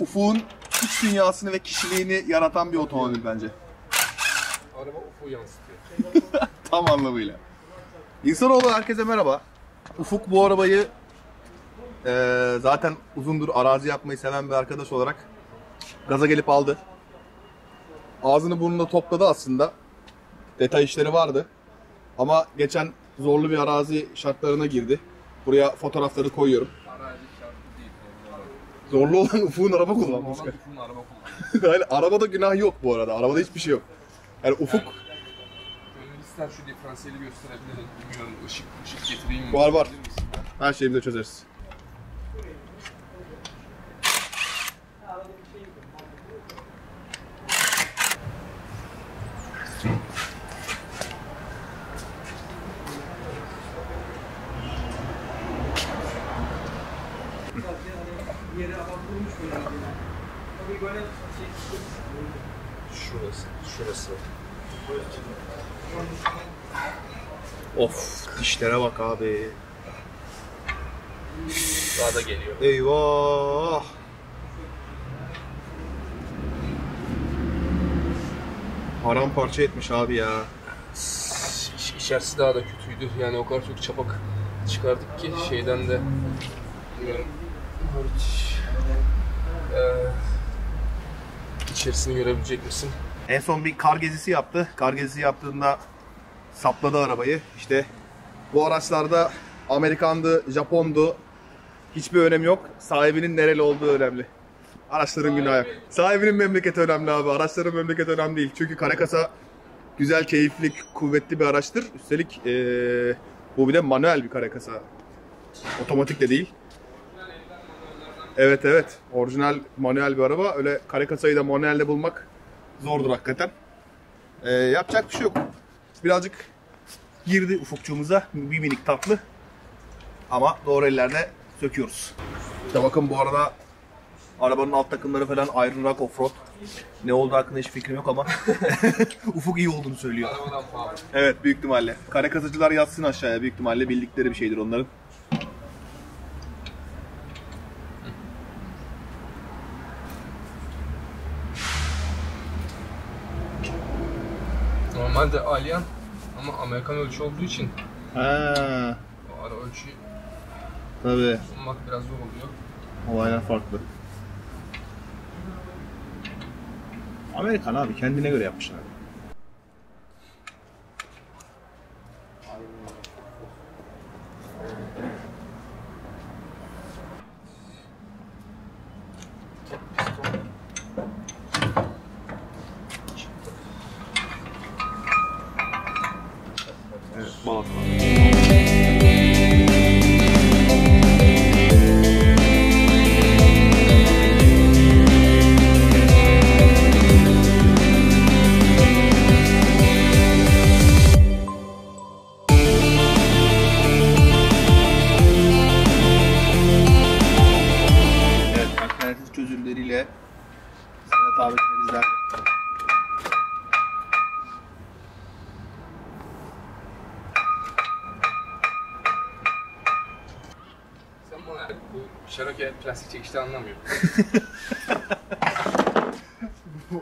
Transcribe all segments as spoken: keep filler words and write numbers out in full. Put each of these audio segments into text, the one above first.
Ufuk'un iç dünyasını ve kişiliğini yaratan bir otomobil bence. Araba Ufuk'u yansıtıyor. Tam anlamıyla. İnsanoğlu herkese merhaba. Ufuk bu arabayı e, zaten uzundur arazi yapmayı seven bir arkadaş olarak gaza gelip aldı. Ağzını burnunda topladı aslında. Detay işleri vardı. Ama geçen zorlu bir arazi şartlarına girdi. Buraya fotoğrafları koyuyorum. Arazi şartı değil. Zorlu olan Ufuk'un araba kullanması. Zorlu olan Ufuk'un araba kullanması. Yani arabada günah yok bu arada. Arabada hiçbir şey yok. Yani Ufuk... Gönül ister şu diferansiyeli gösterebilirim. Bilmiyorum ışık, ışık getireyim mi? Var var. Her şeyimizi çözeriz. Şurası, şurası. Of, dişlere bak abi. Daha da geliyor. Eyvah! Paramparça etmiş abi ya. İş, içerisi daha da kötüydü. Yani o kadar çok çapak çıkardık ki şeyden de. Bilmiyorum. Ee, içerisini görebilecek misin? En son bir kar gezisi yaptı. Kar gezisi yaptığında sapladı arabayı. İşte bu araçlarda Amerikandı, Japondu hiçbir önemi yok. Sahibinin nereli olduğu önemli. Araçların günahı yok. Sahibinin memleketi önemli abi. Araçların memleketi önemli değil. Çünkü karakasa güzel, keyifli, kuvvetli bir araçtır. Üstelik ee, bu bir de manuel bir karakasa. Otomatik de değil. Evet evet. Orijinal manuel bir araba. Öyle kare kasayı da manuelde bulmak zordur hakikaten. Ee, yapacak bir şey yok. Birazcık girdi Ufukçuğumuza. Bir minik tatlı. Ama doğru ellerde söküyoruz. İşte bakın bu arada arabanın alt takımları falan Iron Rock Offroad. Ne oldu hakkında hiç fikrim yok ama Ufuk iyi olduğunu söylüyor. Evet büyük ihtimalle. Kare kasacılar yazsın aşağıya. Büyük ihtimalle bildikleri bir şeydir onların. Normalde Alyan ama Amerikan ölçü olduğu için ha. O ara ölçü tabii bulmak biraz zor oluyor. Olaylar farklı. Amerikan abi kendine göre yapmışlar. Plastik çekişte anlamıyor.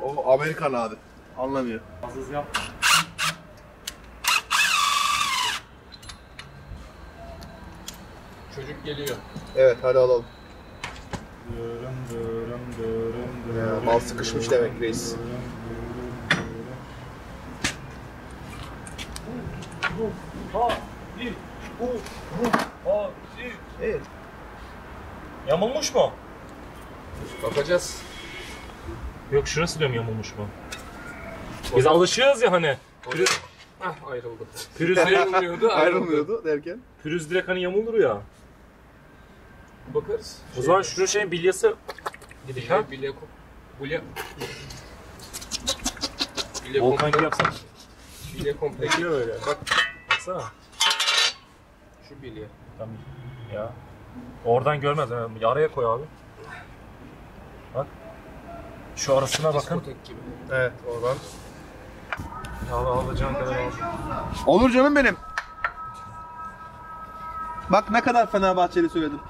O Amerikan abi. Anlamıyor. Fazlası yapma. Çocuk geliyor. Evet hadi alalım. Ya, mal sıkışmış demek reis. Evet. Yamulmuş mu? Bakacağız. Yok şurası diyorum yamulmuş mu? Biz o alışığız ya hani. Pürüz... Hah ayrıldı. Pürüz ayrılmıyordu. Ayrılmıyordu derken? Pürüz direkt hani yamulur ya. Bakarız. O şey zaman şuraya şey bilyası... Gidik ha? Bilya... Bilya... Bilya... Volkan gibi yapsana. Bilya kompleks. Öyle. Bak. Baksana. Şu bilya. Tamam. Ya. Oradan görmez. Yani araya koy abi. Bak. Şu arasına bakın. Gibi. Evet oradan. Allah Allah canım benim. Olur canım benim. Bak ne kadar Fenerbahçeli söyledim.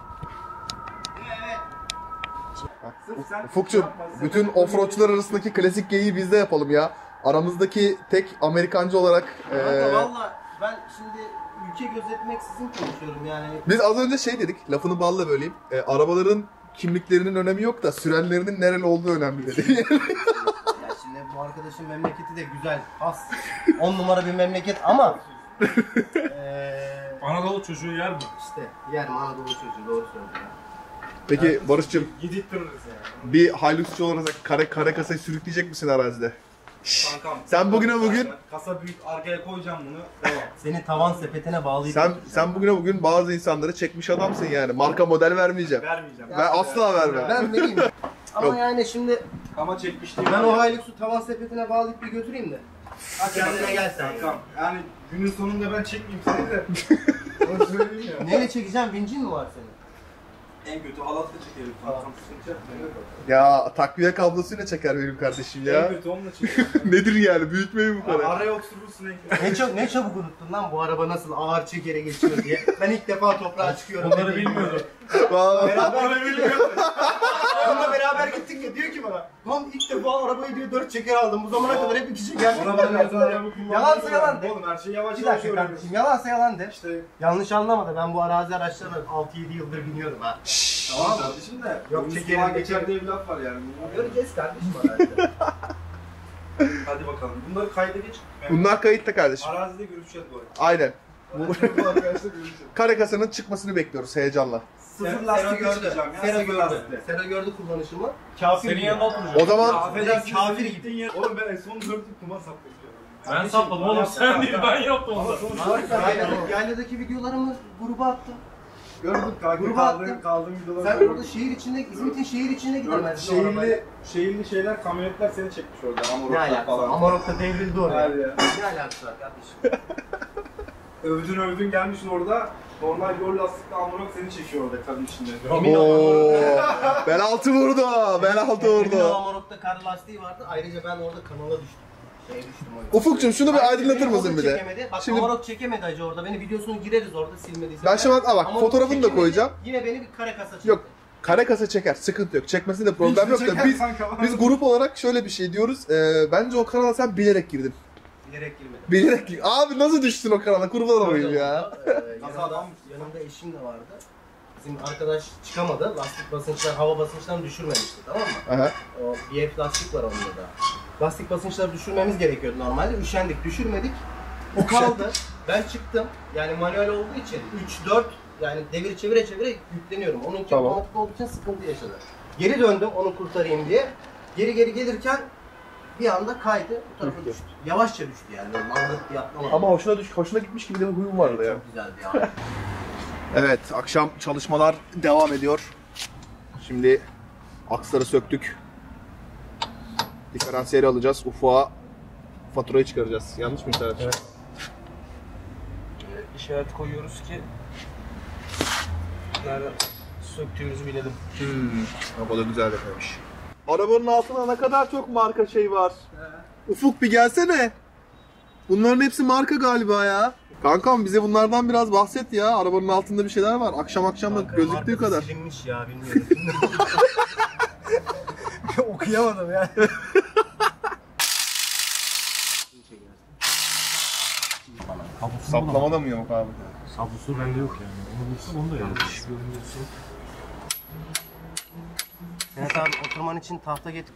Bak. Ufuk'cum, bütün offroadçular arasındaki klasik geyiği biz de yapalım ya. Aramızdaki tek Amerikancı olarak... E... Valla ben şimdi ülke gözetmeksizin konuşuyorum yani. Biz az önce şey dedik, lafını balla böleyim. E, arabaların kimliklerinin önemi yok da sürenlerinin nereli olduğu önemli dedi. Ya şimdi bu arkadaşın memleketi de güzel, has, on numara bir memleket ama... E... Anadolu çocuğu yer mi? İşte yer mi Anadolu çocuğu, doğru söylüyor. Peki Barış'cığım, yani. Bir Hilux'cu olarak kare kare kasayı sürükleyecek misin arazide? Kankam, sen bugüne bugün... Kasa büyük, arkaya koyacağım bunu. Seni tavan sepetine bağlayıp... Sen, sen bugüne bugün bazı insanları çekmiş adamsın yani. Marka model vermeyeceğim. Vermeyeceğim. Ben asla vermem. Ben vereyim. Ama yok. Yani şimdi... Ama çekmişliğim... Ben o Hilux'u tavan sepetine bağlayıp bir götüreyim de. Ha kendine gelsen kankam. Yani günün sonunda ben çekmeyeyim seni de. Onu söyleyeyim ya. Neyle çekeceğim? Vincin mi var senin? En kötü halatla çekerim. Ya takviye kablosuyla çeker benim kardeşim ya. En kötü onunla çeker. Nedir yani, büyütmeyi bu kadar. Araya oturursun en kötü. Ne çok ne çabuk unuttun lan bu araba nasıl ağır çekere geçiyor diye. Ben ilk defa toprağa çıkıyorum. Onları bilmiyorum. Beraber bilmiyorum. Onunla beraber gittik ya, diyor ki bana. Lan ilk defa arabayı diyor dört çeker aldım. Bu zamana kadar hep iki çeker. Yalansa yalan de. Oğlum her şey yavaş yavaş öğreniyorsun. Yalansa yalan de. İşte yanlış anlamadı. Ben bu arazi araçlarına altı yedi yıldır biniyorum ha. Tamam kardeşim de, yok çekerim geçer diye bir laf var yani. Göreceğiz kardeşim arazide. Hadi bakalım, bunları kayda geç. Yani bunlar kayıtta kardeşim. Arazide görüşeceğiz bu arada. Aynen. Bu arkadaşla görüşeceğiz. Kare kasanın çıkmasını bekliyoruz heyecanla. Sıfır lastik gördü. Sera gördü. Sera gördü kullanışımı. Kafir. Senin yanına oturacağım. O zaman... Affedersin, kafir gittin. Oğlum ben en son dört kumar saplayacağım. Ben sapladım oğlum, sen değil ben yaptım onu. Yayladaki videolarımı gruba attım. Gördük takip kaldığım, kaldığım videoları. Sen orada şehir içinde, İzmit'in şehir içine gidemezsin. Şehirli, şehirli şeyler, kamyonetler seni çekmiş orada Amarok'ta falan. Amarok'ta devrildi orada. Hayır ya. Ne alakası var kardeşim? Övdün övdün gelmişsin orada. Normal yol lastikli Amarok seni çekiyor orada karın içinde. Ooo. Ben altı vurdu, ben altı vurdu. Benim Amarok'ta kar lastiği vardı. Ayrıca ben orada kanala düştüm. Ufuk'cum şunu bir aydınlatır mısın bir de? Bak şimdi... Amarok çekemedi acı orada, beni videosunu gireriz orada silmediyse. Ben şimdi bak Amarok fotoğrafını çekemedi, da koyacağım. Yine beni bir kare kasa çekti. Yok, kare kasa çeker, sıkıntı yok. Çekmesinde de problem biz yok da biz, biz grup olarak şöyle bir şey diyoruz. E, bence o kanala sen bilerek girdin. Bilerek girmedim. Bilerek girdim. Abi nasıl düştün o kanala, kurban olayım ya. E, yanımda, yanımda eşim de vardı. Bizim arkadaş çıkamadı, lastik basınçlar, hava basınçlarını düşürmemişti, tamam mı? Aha. O B F lastik var onda da. Lastik basınçları düşürmemiz gerekiyordu normalde. Üşendik, düşürmedik. O kaldı. Ben çıktım. Yani manuel olduğu için üç dört yani devir çevire çevire yükleniyorum. Onunki tamam. Otomatik olduğu için sıkıntı yaşadı. Geri döndüm onu kurtarayım diye. Geri geri gelirken bir anda kaydı. Bu tarafa düştü. Yavaşça düştü yani. Anlık bir atlamadım. Ama hoşuna düş, hoşuna gitmiş gibi de bir huyum vardı ya. Çok güzeldi ya. Evet, akşam çalışmalar devam ediyor. Şimdi aksları söktük. Diferansiyeli alacağız, ufağa faturayı çıkaracağız. Yanlış mı işaret? Evet. İşaret koyuyoruz ki nereden söktüğümüzü bilelim. Hmm. O da güzel yapmış. Arabanın altına ne kadar çok marka şey var. He. Ufuk bir gelsene. Bunların hepsi marka galiba ya. Kankam bize bunlardan biraz bahset ya. Arabanın altında bir şeyler var. Akşam akşam da gözüktüğü kadar. Silinmiş ya, bilmiyorum. Okuyamadım yani. Saplama da mı yok abi? Sablusu bende yok yani. Onu bulsam onu da yapmış. Senet abi oturman için tahta getir.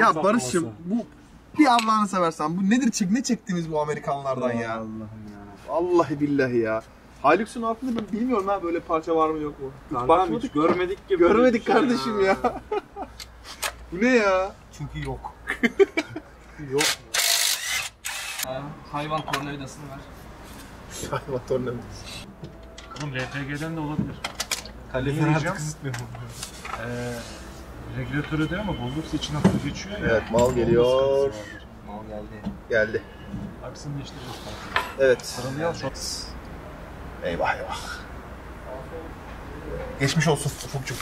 Ya Barış'ım bu bir Allah'ını seversen bu nedir, çek ne çektiğimiz bu Amerikanlardan ya. Allah'ım ya. Vallahi billahi ya. Hilux'un altında ben bilmiyorum ha böyle parça var mı yok mu. Hiç, hiç görmedik ki. Görmedik kardeşim ya. ya. Bu ne ya? Çünkü yok. Yok. Ha, hayvan tornavidasını ver. Hayvan tornavidası. Oğlum L P G'den de olabilir. Kalemi artık kısıtmıyor mu? Ee, regülatörü değil ama bozulursa içine su geçiyor ya. Evet, mal geliyor. Mal geldi. Geldi. Aksını değiştireceğiz. Evet. Sıralı al çok. Eyvah eyvah. Geçmiş olsun Ufuk'cum.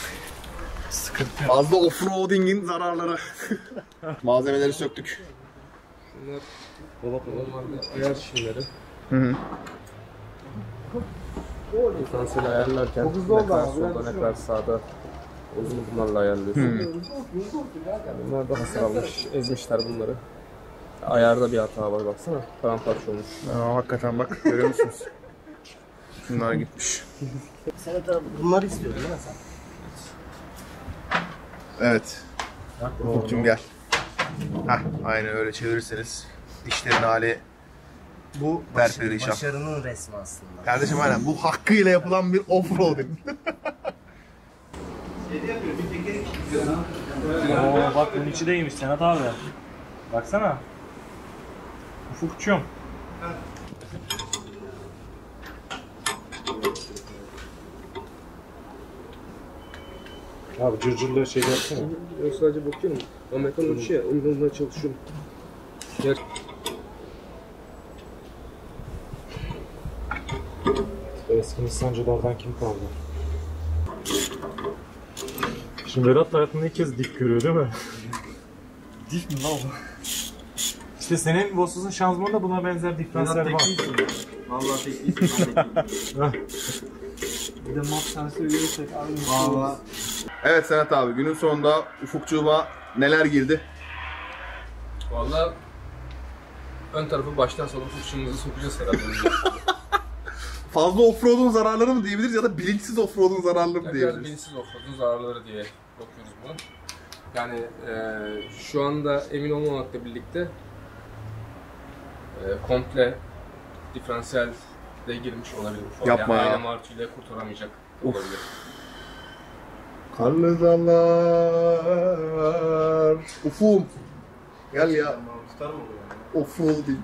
Sıkıntı. Fazla offroading'in zararları. Malzemeleri söktük. Şunlar dolap olanlar, ayar şeyleri. Hı hı. Potansiyel ayarlarken ne kadar solda ne kadar sağda Uzun bunlarla ayarlıyorsun. Hmm. Bunlar da hasar almış, ezmişler bunları. Ayarda bir hata var, baksana. Paramparça olmuş. Aa, hakikaten bak, görüyor musunuz? Bunlar gitmiş. Sen de bunları istiyordun değil mi sen? Evet. Hukuk'cum gel. Hah, aynen öyle çevirirseniz dişlerin hali bu berperi işam. Başarının resmi aslında. Kardeşim aynen bu hakkıyla yapılan bir offroading. Oo bak bunun içi deymiş Senat abi. Baksana. Ufukçum. Abi cırcırlığa şey yapsana. Ben sadece bakıyorum. Amerikan uçuşu ya, onun hızına çalışıyorum. Ger Eski Nisancılardan kim kaldı? Şimdi Vedat hayatında ilk kez dip görüyor değil mi? Dip mi lan o? İşte senin Vosuz'un şanzımanında buna benzer diferansiyel var. Vallahi tek iyisin. Bir de mod sensörü yürürsek aynı. Vallahi. Evet Senat abi, günün sonunda Ufukçuğuma neler girdi? Vallahi ön tarafı baştan sona Ufukçuğumuzu sokacağız herhalde. Fazla offroad'un zararları mı diyebiliriz ya da bilinçsiz offroad'un zararları mı diyebiliriz? Yani bilinçsiz offroad'un zararları diye bakıyoruz bunu. Yani e, şu anda emin olmamakla birlikte e, komple diferansiyel de girmiş olabilir. Yapma yani ya. Aynı martıyla kurtaramayacak of. Olabilir. Karlı dağlar. Ufum. Gel ya. Offroading.